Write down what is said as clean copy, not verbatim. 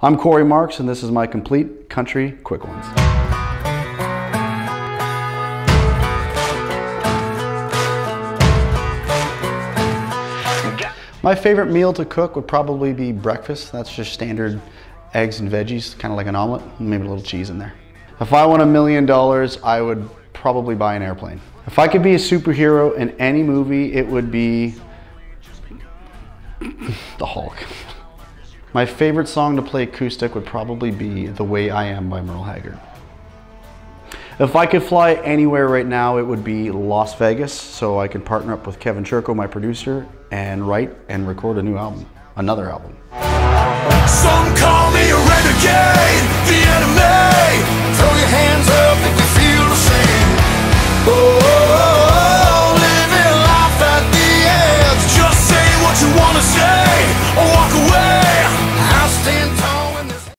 I'm Corey Marks, and this is my Complete Country Quick Ones. My favorite meal to cook would probably be breakfast. That's just standard eggs and veggies, kind of like an omelet, maybe a little cheese in there. If I won $1 million, I would probably buy an airplane. If I could be a superhero in any movie, it would be the Hulk. My favorite song to play acoustic would probably be The Way I Am by Merle Haggard. If I could fly anywhere right now, it would be Las Vegas, so I could partner up with Kevin Churko, my producer, and write and record a new album, another album.